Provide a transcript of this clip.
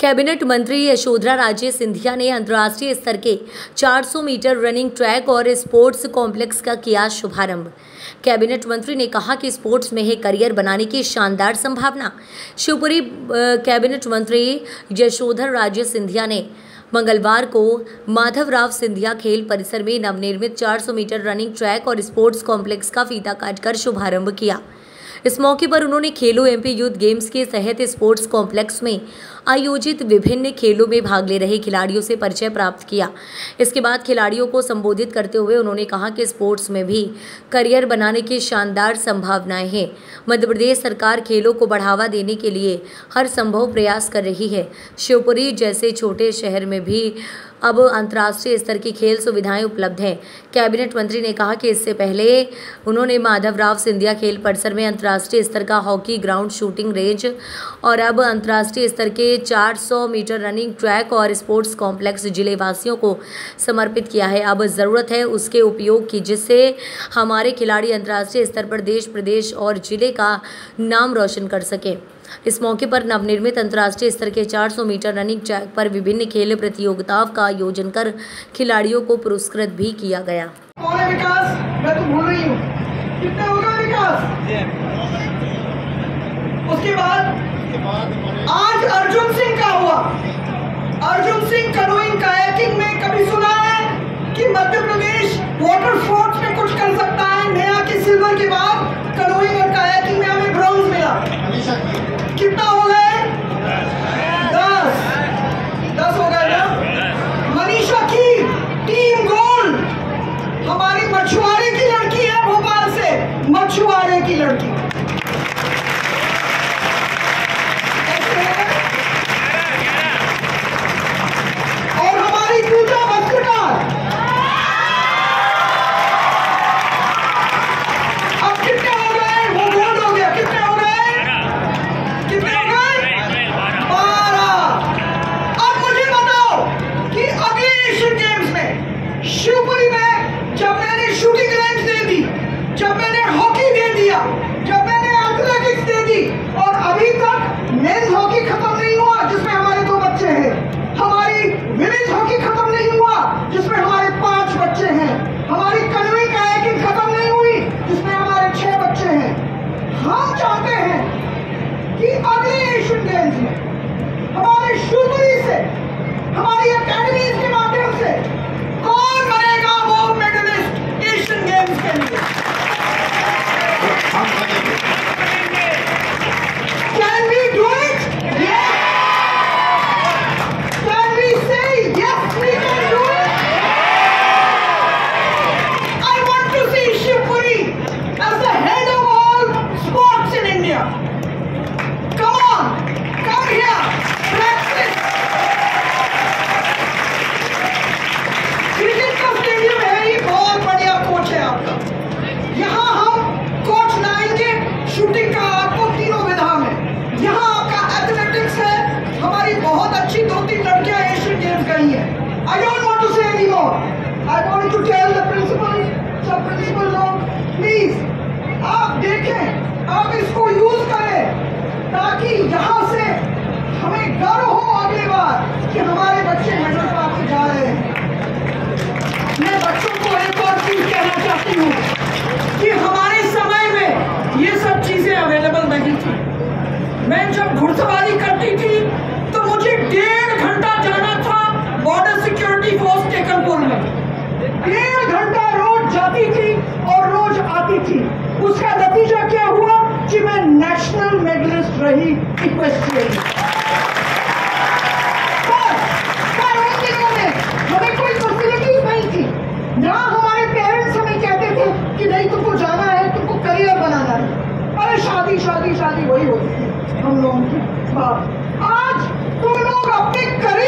Cabinet मंत्री यशोदरा राजे सिंधिया ने अंतर्राष्ट्रीय स्तर के 400 मीटर रनिंग ट्रैक और स्पोर्ट्स कॉम्प्लेक्स का किया शुभारंभ। कैबिनेट मंत्री ने कहा कि स्पोर्ट्स में ही करियर बनाने की शानदार संभावना। शिवपुरी कैबिनेट मंत्री यशोधरा राजे सिंधिया ने मंगलवार को माधवराव सिंधिया खेल परिसर में नवनिर्मित 400 मीटर रनिंग ट्रैक और स्पोर्ट्स कॉम्प्लेक्स का फीता काटकर शुभारंभ किया। इस मौके पर उन्होंने खेलो एम पी यूथ गेम्स के तहत स्पोर्ट्स कॉम्प्लेक्स में आयोजित विभिन्न खेलों में भाग ले रहे खिलाड़ियों से परिचय प्राप्त किया। इसके बाद खिलाड़ियों को संबोधित करते हुए उन्होंने कहा कि स्पोर्ट्स में भी करियर बनाने की शानदार संभावनाएं हैं। मध्य प्रदेश सरकार खेलों को बढ़ावा देने के लिए हर संभव प्रयास कर रही है। शिवपुरी जैसे छोटे शहर में भी अब अंतर्राष्ट्रीय स्तर की खेल सुविधाएं उपलब्ध हैं। कैबिनेट मंत्री ने कहा कि इससे पहले उन्होंने माधवराव सिंधिया खेल परिसर में अंतर्राष्ट्रीय स्तर का हॉकी ग्राउंड, शूटिंग रेंज और अब अंतर्राष्ट्रीय स्तर के 400 मीटर रनिंग ट्रैक और स्पोर्ट्स कॉम्प्लेक्स जिले वासियों को समर्पित किया है। अब ज़रूरत है उसके उपयोग की, जिससे हमारे खिलाड़ी अंतर्राष्ट्रीय स्तर पर देश, प्रदेश और जिले का नाम रोशन कर सकें। इस मौके पर नवनिर्मित अंतर्राष्ट्रीय स्तर के 400 मीटर रनिंग ट्रैक पर विभिन्न खेल प्रतियोगिताओं का आयोजन कर खिलाड़ियों को पुरस्कृत भी किया गया। विकास मैं तो भूल रही हूं। कितना होगा विकास? उसके बाद आज अर्जुन सिंह का हुआ। अर्जुन सिंह कनोइंग कायाकिंग में कभी सुना है कि मध्य प्रदेश वाटर स्पोर्ट्स में कुछ कर सकता है नया? कि सिल्वर के बाद कनोइंग और कायाकिंग में हमें ब्रॉन्ज मिला। कितना हो गए? 10 हो गए ना? मनीषा की टीम गोल्ड, हमारी मछुआरे की लड़की है, भोपाल से मछुआरे की लड़की। और हमारी पूजा बस्त्रकार अब कितने हो गए? वो गोल्ड हो गया। कितने हो गए? शिवपुरी में जब मैंने शूटिंग रेंज दे दी, जब मैंने हॉकी दे दिया, जब मैंने एथलेटिक्स दे दी, और अभी तक मेन्स हॉकी खत्म नहीं हुआ जिसमें हमारे 2 बच्चे हैं, हमारी विमेन्स हॉकी खत्म नहीं हुआ जिसमें हमारे 5 बच्चे हैं, हमारी कन्विंग कायाकिंग खत्म नहीं हुई जिसमें हमारे 6 बच्चे हैं। हम चाहते हैं कि अगले एशियन गेम्स में हमारे शिवपुरी से, हमारी अकेडमीज के माध्यम से कौन बनेगा वो मेडलिस्ट एशियन गेम्स के लिए? Can we do it? Yes. Can we say yes we can do it? I want to see Shivpuri as the head of all sports in India. Come on, come here, practice. I don't want to say anymore. I want to tell the principals, sub-principal लोग, please, आप देखें, आप इसको use करें, ताकि यहाँ से हमें गर्व हो अगली बार कि हमारे बच्चे मेडल पा के जा रहे हैं। मैं बच्चों को एक और चीज कहना चाहती हूँ कि हमारे समय में ये सब चीजें अवेलेबल नहीं थी। मैं जब घुड़सवारी करती थी तो मुझे 1.5 घंटा जाना था बॉर्डर सिक्योरिटी फोर्स केकरपुर में। 1.5 घंटा रोज जाती थी और रोज आती थी। उसका नतीजा क्या हुआ कि मैं नेशनल मेडलिस्ट रही इक्वेस्ट्रियन। पर उन दिनों में हमें कोई फैसिलिटीज नहीं थी ना, हमारे पेरेंट्स हमें कहते थे कि नहीं तुमको जाना है, तुमको करियर बनाना है। अरे शादी शादी शादी वही होती थी हम लोगों की बात। आज तुम लोग अपने